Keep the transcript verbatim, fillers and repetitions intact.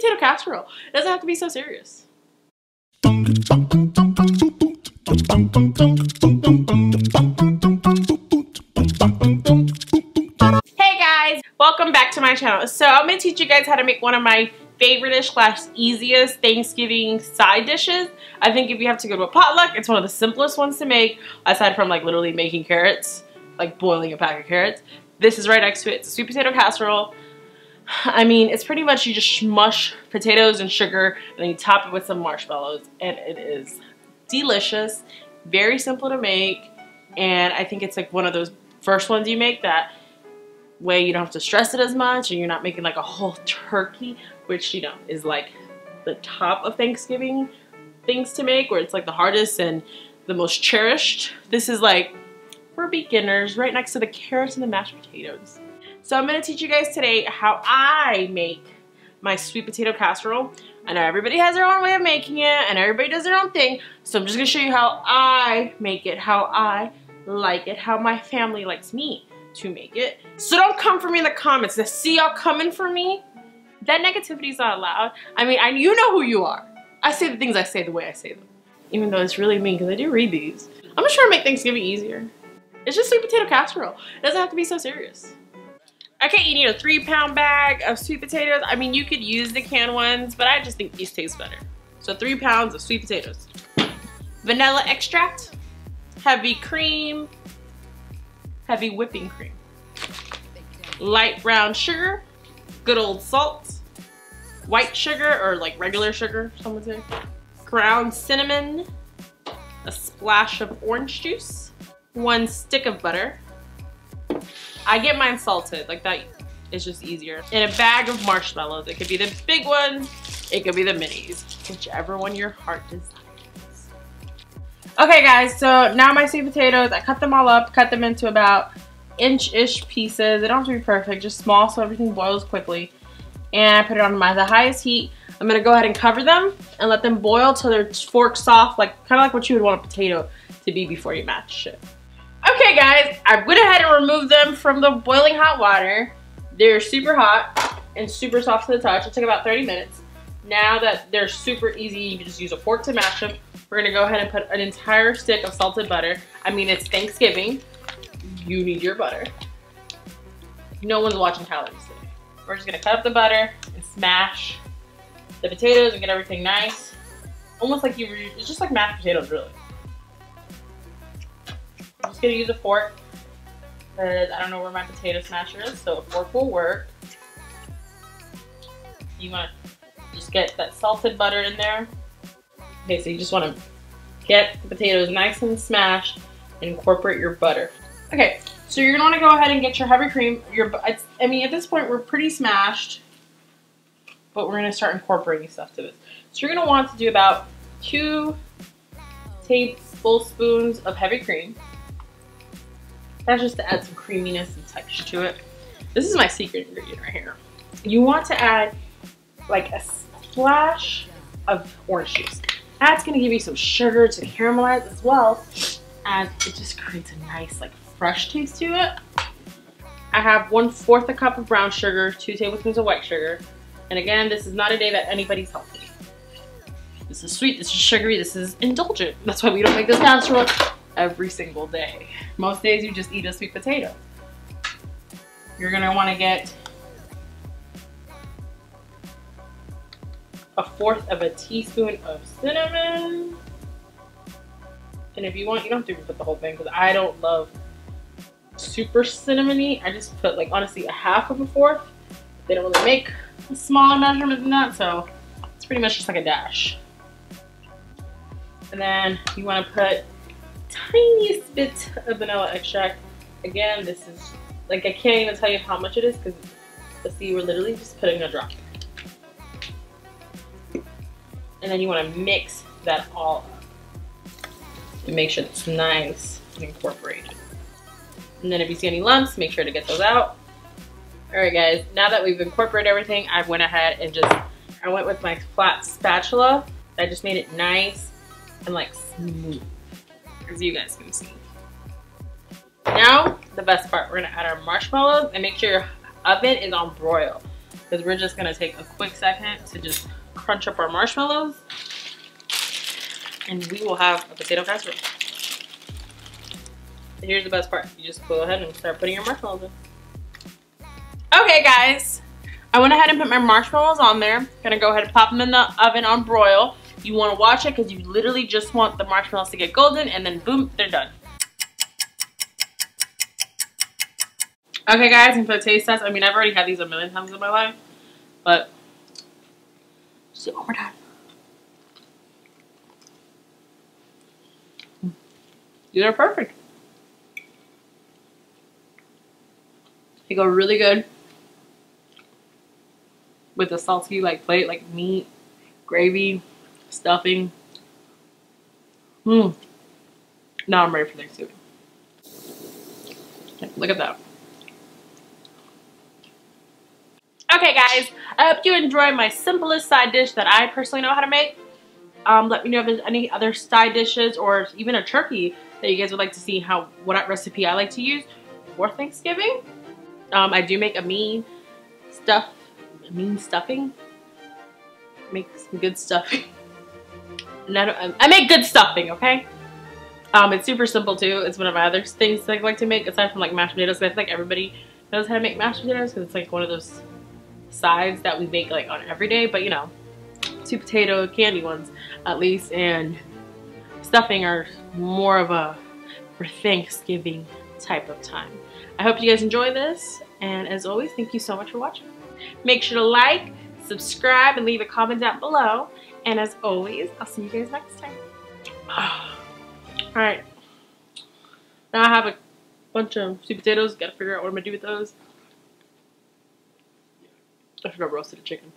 potato casserole. It doesn't have to be so serious. Hey guys, welcome back to my channel. So I'm gonna teach you guys how to make one of my favorite-ish slash easiest Thanksgiving side dishes. I think if you have to go to a potluck, it's one of the simplest ones to make, aside from like literally making carrots, like boiling a pack of carrots. This is right next to it. It's a sweet potato casserole. I mean, it's pretty much you just smush potatoes and sugar and then you top it with some marshmallows, and it is delicious, very simple to make, and I think it's like one of those first ones you make that way you don't have to stress it as much, and you're not making like a whole turkey, which, you know, is like the top of Thanksgiving things to make, where it's like the hardest and the most cherished. This is like for beginners, right next to the carrots and the mashed potatoes. So I'm going to teach you guys today how I make my sweet potato casserole. I know everybody has their own way of making it and everybody does their own thing, so I'm just going to show you how I make it, how I like it, how my family likes me to make it. So don't come for me in the comments. I see y'all coming for me. That negativity is not allowed. I mean, I, you know who you are. I say the things I say the way I say them, even though it's really mean because I do read these. I'm just trying to make Thanksgiving easier. It's just sweet potato casserole. It doesn't have to be so serious. Okay, you need a three pound bag of sweet potatoes. I mean, you could use the canned ones, but I just think these taste better. So three pounds of sweet potatoes. Vanilla extract, heavy cream, heavy whipping cream, light brown sugar, good old salt, white sugar or like regular sugar, some would say, ground cinnamon, a splash of orange juice, one stick of butter. I get mine salted, like that is just easier. And a bag of marshmallows. It could be the big ones, it could be the minis, whichever one your heart desires. Okay guys, so now my sweet potatoes, I cut them all up, cut them into about inch-ish pieces. They don't have to be perfect, just small so everything boils quickly. And I put it on my, the highest heat. I'm gonna go ahead and cover them and let them boil till they're fork soft, like kinda like what you would want a potato to be before you mash it. Okay guys, I went ahead and removed them from the boiling hot water. They're super hot and super soft to the touch. It took about thirty minutes. Now that they're super easy, you can just use a fork to mash them. We're gonna go ahead and put an entire stick of salted butter. I mean, it's Thanksgiving. You need your butter. No one's watching calories today. We're just gonna cut up the butter and smash the potatoes and get everything nice. Almost like you were, it's just like mashed potatoes, really. I'm just gonna use a fork because I don't know where my potato smasher is, so a fork will work. You wanna just get that salted butter in there. Okay, so you just wanna get the potatoes nice and smashed and incorporate your butter. Okay, so you're gonna wanna go ahead and get your heavy cream. Your, it's, I mean, at this point we're pretty smashed, but we're gonna start incorporating stuff to this. So you're gonna want to do about two tablespoons of heavy cream. That's just to add some creaminess and texture to it. This is my secret ingredient right here. You want to add like a splash of orange juice. That's gonna give you some sugar to caramelize as well, as it just creates a nice like fresh taste to it. I have one fourth a cup of brown sugar, two tablespoons of white sugar. And again, this is not a day that anybody's healthy. This is sweet, this is sugary, this is indulgent. That's why we don't make this casserole every single day. Most days you just eat a sweet potato. You're gonna wanna get a fourth of a teaspoon of cinnamon. And if you want, you don't have to even put the whole thing because I don't love super cinnamony. I just put like honestly a half of a fourth. They don't really make a small measurement than that, so it's pretty much just like a dash. And then you wanna put tiniest bit of vanilla extract. Again, this is like I can't even tell you how much it is because let's see, we're literally just putting a drop. And then you want to mix that all up and make sure it's nice and incorporated. And then if you see any lumps, make sure to get those out. All right guys, now that we've incorporated everything, I went ahead and just I went with my flat spatula. I just made it nice and like smooth, as you guys can see. Now, the best part, we're gonna add our marshmallows and make sure your oven is on broil. because we're just gonna take a quick second to just crunch up our marshmallows, and we will have a potato casserole. So here's the best part. You just go ahead and start putting your marshmallows in. Okay guys, I went ahead and put my marshmallows on there. Gonna go ahead and pop them in the oven on broil. You wanna watch it because you literally just want the marshmallows to get golden, and then boom, they're done. Okay guys, and for the taste test, I mean, I've already had these a million times in my life, but just do it one more time. These are perfect. They go really good with a salty like plate, like meat, gravy, stuffing. Mmm. Now I'm ready for Thanksgiving. Look at that. Okay guys, I hope you enjoyed my simplest side dish that I personally know how to make. Um, let me know if there's any other side dishes or even a turkey that you guys would like to see how what recipe I like to use for Thanksgiving. Um, I do make a mean stuff, a mean stuffing. Make some good stuffing. And I, don't, I make good stuffing, okay? Um, it's super simple too. It's one of my other things that I like to make aside from like mashed potatoes. I feel like everybody knows how to make mashed potatoes because it's like one of those sides that we make like on every day. But you know, two potato candy ones at least, and stuffing are more of a for Thanksgiving type of time. I hope you guys enjoy this, and as always, thank you so much for watching. Make sure to like, subscribe, and leave a comment down below, and as always, I'll see you guys next time. Alright, now I have a bunch of sweet potatoes, gotta figure out what I'm gonna do with those. I should have roasted a chicken.